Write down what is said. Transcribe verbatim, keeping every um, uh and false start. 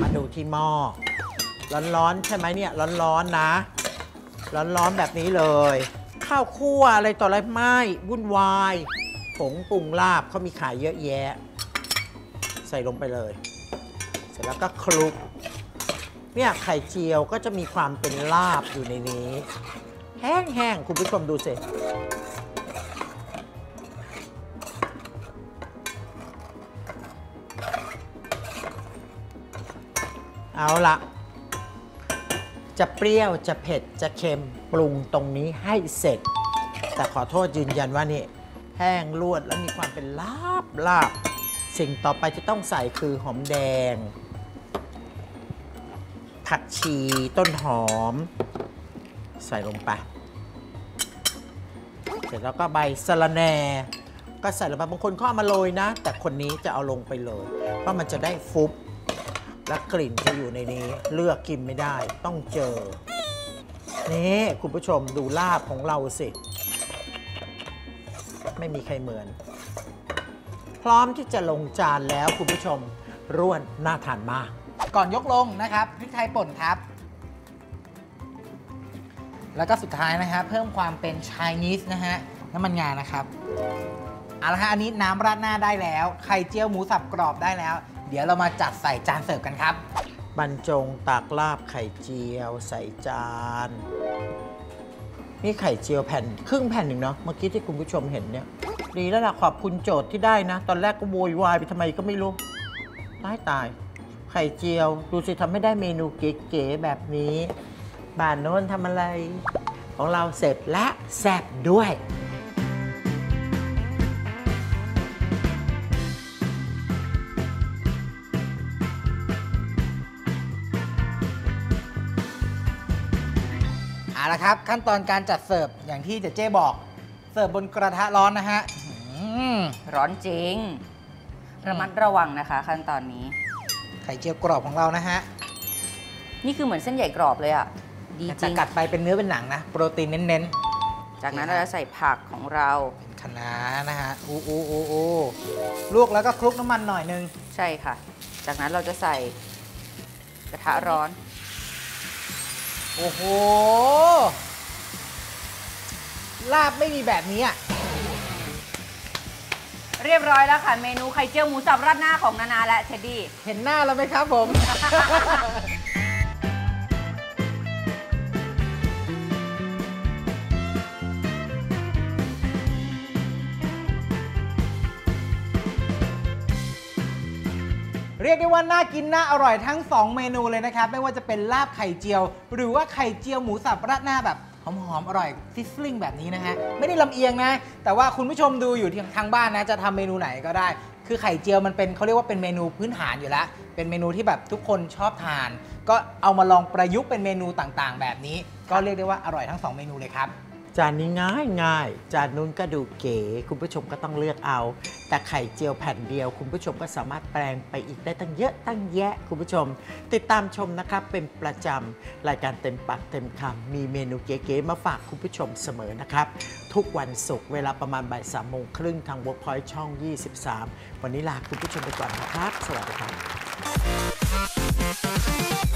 มาดูที่หม้อร้อนๆใช่ไหมเนี่ยร้อนๆนะร้อนๆแบบนี้เลยข้าวคั่วอะไรต่ออะไรไหม้วุ่นวายผงปรุงลาบเขามีขายเยอะแยะใส่ลงไปเลยเสร็จแล้วก็คลุกเนี่ยไข่เจียวก็จะมีความเป็นลาบอยู่ในนี้แห้งๆคุณผู้ชมดูสิเอาละจะเปรี้ยวจะเผ็ดจะเค็มปรุงตรงนี้ให้เสร็จแต่ขอโทษยืนยันว่านี่แห้งลวดแล้วมีความเป็นลาบลาบสิ่งต่อไปที่ต้องใส่คือหอมแดงผักชีต้นหอมใส่ลงไปเสร็จแล้วก็ใบสะระแหน่ก็ใส่ลงไปบางคนเขาเอามาโรยนะแต่คนนี้จะเอาลงไปเลยเพราะมันจะได้ฟุบและกลิ่นจะอยู่ในนี้เลือกกินไม่ได้ต้องเจอนี่คุณผู้ชมดูลาบของเราสิไม่มีใครเหมือนพร้อมที่จะลงจานแล้วคุณผู้ชมร่วนน่าทานมากก่อนยกลงนะครับพริกไทยป่นครับแล้วก็สุดท้ายนะครับเพิ่มความเป็นไชนีสนะฮะน้ำมันงานะครับเอาละฮะอันนี้น้ำราดหน้าได้แล้วไข่เจียวหมูสับกรอบได้แล้วเดี๋ยวเรามาจัดใส่จานเสิร์ฟกันครับบรรจงตักลาบไข่เจียวใส่จานนี่ไข่เจียวแผ่นครึ่งแผ่นหนึ่งเนาะเมื่อกี้ที่คุณผู้ชมเห็นเนี่ยดีแล้วล่ะขอบคุณโจทย์ที่ได้นะตอนแรกก็โวยวายไปทำไมก็ไม่รู้ตายตายไข่เจียวดูสิทำให้ได้เมนูเก๋ๆแบบนี้บ้านโน้นทำอะไรของเราเสร็จและแซ่บด้วยเอาละครับขั้นตอนการจัดเสิร์ฟอย่างที่เจเจ้บอกเสิร์ฟบนกระทะร้อนนะฮะร้อนจริงระมัดระวังนะคะขั้นตอนนี้ไข่เจียวกรอบของเรานะฮะนี่คือเหมือนเส้นใหญ่กรอบเลยอ่ะดีจริงกัดไปเป็นเนื้อเป็นหนังนะโปรตีนเน้นๆจากนั้นเราจะใส่ผักของเราเป็นคะน้านะฮะอู้อู้อู้อู้ลวกแล้วก็คลุกน้ำมันหน่อยนึงใช่ค่ะจากนั้นเราจะใส่กระทะร้อนโอ้โหลาบไม่มีแบบนี้เรียบร้อยแล้วค่ะเมนูไข่เจียวหมูสับราดหน้าของนานาและเทดดี้เห็นหน้าแล้วไหมครับผมเรียกได้ว่าน่ากินน่าอร่อยทั้งสองเมนูเลยนะครับไม่ว่าจะเป็นลาบไข่เจียวหรือว่าไข่เจียวหมูสับราดหน้าแบบหอมๆอร่อยซิสลิงแบบนี้นะฮะไม่ได้ลำเอียงนะแต่ว่าคุณผู้ชมดูอยู่ที่ทางบ้านนะจะทำเมนูไหนก็ได้คือไข่เจียวมันเป็นเขาเรียกว่าเป็นเมนูพื้นฐานอยู่แล้วเป็นเมนูที่แบบทุกคนชอบทานก็เอามาลองประยุกต์เป็นเมนูต่างๆแบบนี้ก็เรียกได้ว่าอร่อยทั้งสองเมนูเลยครับจานนี้ง่ายง่ายจานนู้นก็ดูเก๋คุณผู้ชมก็ต้องเลือกเอาแต่ไข่เจียวแผ่นเดียวคุณผู้ชมก็สามารถแปลงไปอีกได้ตั้งเยอะตั้งแยะคุณผู้ชมติดตามชมนะครับเป็นประจำรายการเต็มปากเต็มคำมีเมนูเก๋ๆมาฝากคุณผู้ชมเสมอนะครับทุกวันศุกร์เวลาประมาณบ่ายสามโมงครึ่งทาง เวิร์คพอยท์ ช่อง ยี่สิบสามวันนี้ลาคุณผู้ชมไปก่อนนะครับสวัสดีครับ